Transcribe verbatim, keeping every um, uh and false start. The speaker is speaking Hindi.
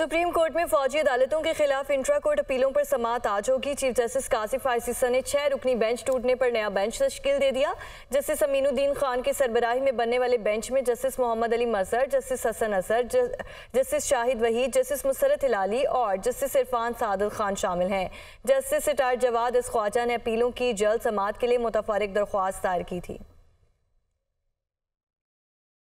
सुप्रीम कोर्ट में फौजी अदालतों के खिलाफ इंट्रा कोर्ट अपीलों पर समाअत आज होगी। चीफ जस्टिस काज़ी फ़ाइज़ ईसा ने छह रुकनी बेंच टूटने पर नया बेंच तश्कील दे दिया। जस्टिस अमीनुद्दीन खान की सरबराही में बनने वाले बेंच में justice Mohammad Ali Mazhar, justice Hasan Azhar, justice Shahid Waheed, justice Musarrat Hilali और जस्टिस इरफान सादुल खान शामिल हैं। जस्टिस सटार जवाद इस ख्वाजा ने अपीलों की जल्द समाअत के लिए मुतफरक दरख्वास्त दायर की थी।